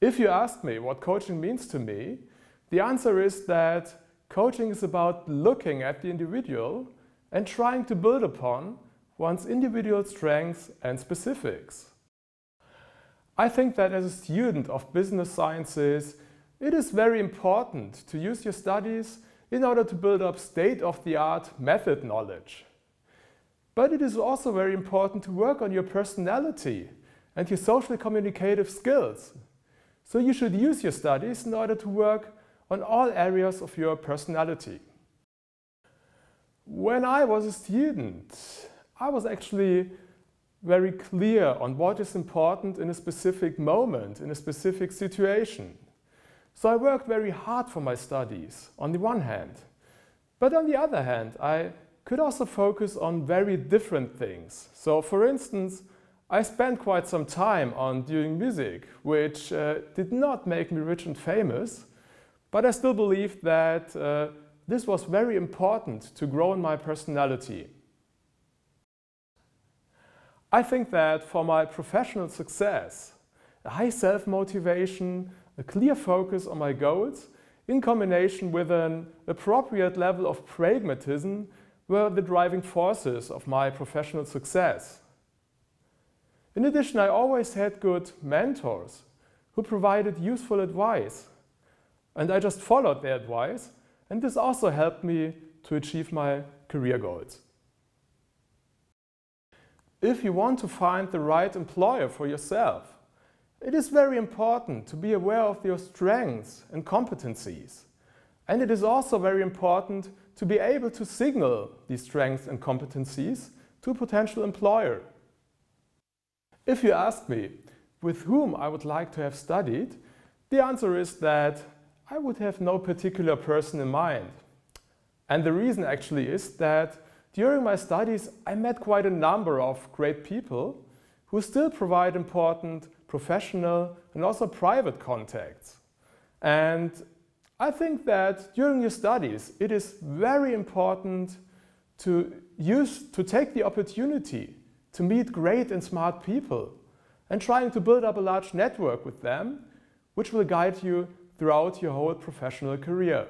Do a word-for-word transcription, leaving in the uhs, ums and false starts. If you ask me what coaching means to me, the answer is that coaching is about looking at the individual and trying to build upon one's individual strengths and specifics. I think that as a student of business sciences, it is very important to use your studies in order to build up state-of-the-art method knowledge. But it is also very important to work on your personality and your social communicative skills. So you should use your studies in order to work on all areas of your personality. When I was a student, I was actually very clear on what is important in a specific moment, in a specific situation. So I worked very hard for my studies, on the one hand. But on the other hand, I could also focus on very different things. So for instance, I spent quite some time on doing music, which uh, did not make me rich and famous, but I still believed that uh, this was very important to grow in my personality. I think that for my professional success, a high self-motivation, a clear focus on my goals, in combination with an appropriate level of pragmatism, were the driving forces of my professional success. In addition, I always had good mentors who provided useful advice, and I just followed their advice, and this also helped me to achieve my career goals. If you want to find the right employer for yourself, it is very important to be aware of your strengths and competencies. And it is also very important to be able to signal these strengths and competencies to a potential employer. If you ask me with whom I would like to have studied, the answer is that I would have no particular person in mind. And the reason actually is that during my studies I met quite a number of great people who still provide important professional and also private contacts. And I think that during your studies it is very important to use, to take the opportunity to meet great and smart people and trying to build up a large network with them, which will guide you throughout your whole professional career.